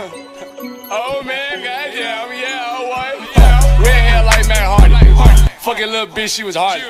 Oh man, goddamn, yeah, oh what? Yeah. Red hair like Matt Hardy. Fucking little bitch, she was Hardy.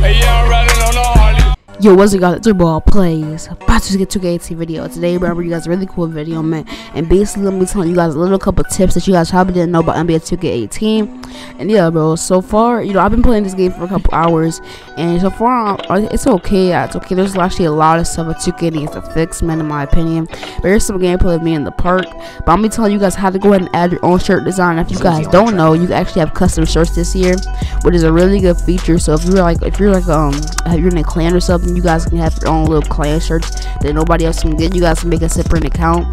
Hey, yeah, I'm riding on the Hardy. Yo, what's up, guys? It's your boy Plays. About to get 2K18 video. Today, bro, I brought you guys a really cool video, man. And basically, I'm gonna be telling you guys a little couple tips that you guys probably didn't know about NBA 2K18. And yeah, bro, so far, you know, I've been playing this game for a couple hours. And so far, it's okay. Yeah, it's okay. There's actually a lot of stuff that 2K needs to fix, man, in my opinion. But here's some gameplay of me in the park. But I'm gonna be telling you guys how to go ahead and add your own shirt design. If you guys don't know, you actually have custom shirts this year, which is a really good feature. So if you're in a clan or something, you guys can have your own little clan shirts that nobody else can get. You guys can make a separate account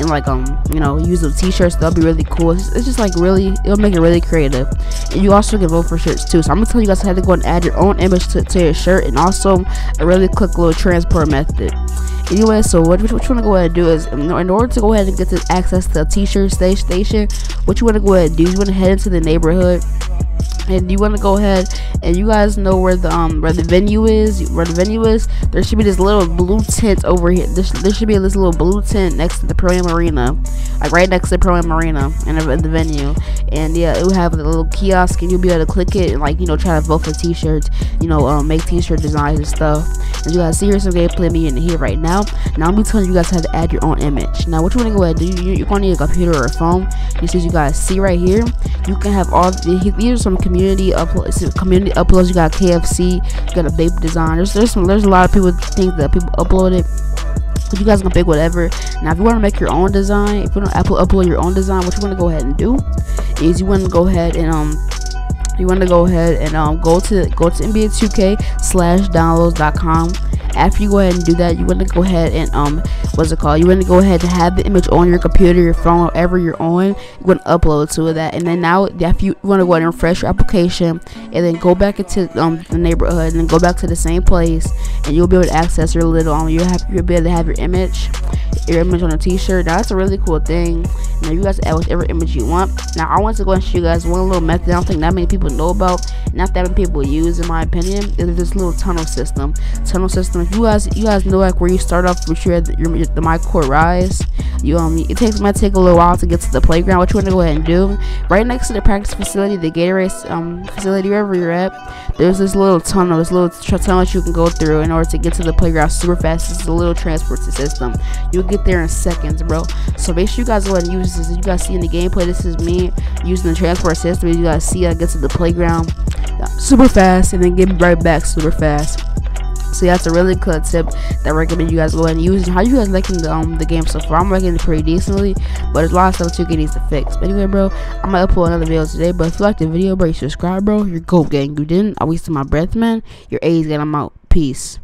and you know, use the t-shirts. That'll be really cool. It's just like really, it'll make it really creative. And you also can vote for shirts too. So I'm gonna tell you guys how to go and add your own image to your shirt, and also a really quick little transport method. Anyway, so what you want to go ahead and do is, in order to go ahead and get to access to a t-shirt station, what you want to go ahead and do, you want to head into the neighborhood. And you want to go ahead, and you guys know where the venue is. There should be this little blue tent over here. There should be this little blue tent next to the Pro-Am Arena, like right next to the Pro-Am Arena and the venue. And yeah, it will have a little kiosk, and you'll be able to click it and try to vote for t-shirts. You know, make t-shirt designs and stuff. And you guys see here some gameplay me in here right now. Now I'm gonna be telling you guys how to add your own image. Now what you want to go ahead and do, you're gonna need a computer or a phone. Just as you guys see right here, you can have all these are some community uploads. You got KFC, you got a vape design. There's a lot of people think that people upload it, but you guys can pick whatever. Now if you want to make your own design, if you want to upload your own design, what you want to go ahead and do is you want to go ahead and go to NBA2K/downloads.com. After you go ahead and do that, you want to go ahead and you want to go ahead and have the image on your computer, your phone, whatever you're on. You want to upload to that, and then now if you want to go ahead and refresh your application, and then go back into the neighborhood, and then go back to the same place, and you'll be able to access your little you'll be able to have your image on a t-shirt. Now that's a really cool thing. Now you guys add whatever image you want. Now I want to go and show you guys one little method I don't think that many people know about, not that many people use, in my opinion, is this little tunnel system. If you guys know, like, where you start off with the My Court Rise, it might take a little while to get to the playground. What you want to go ahead and do, right next to the practice facility, the Gatorade facility, wherever you're at, there's this little tunnel that you can go through in order to get to the playground super fast. It's a little transport system. You'll get there in seconds, bro. So make sure you guys go ahead and use this. As you guys see in the gameplay, this is me using the transport system. You guys see I get to the playground super fast, and then get right back super fast. So yeah, that's a really good tip that I recommend you guys go ahead and use. And how you guys liking the game so far? I'm liking it pretty decently, but there's a lot of stuff 2K needs to fix. But anyway, bro, I'm gonna upload another video today. But if you liked the video, bro, you subscribe, bro. You're goat gang. You didn't. I wasted my breath, man. Your A's, gang. I'm out. Peace.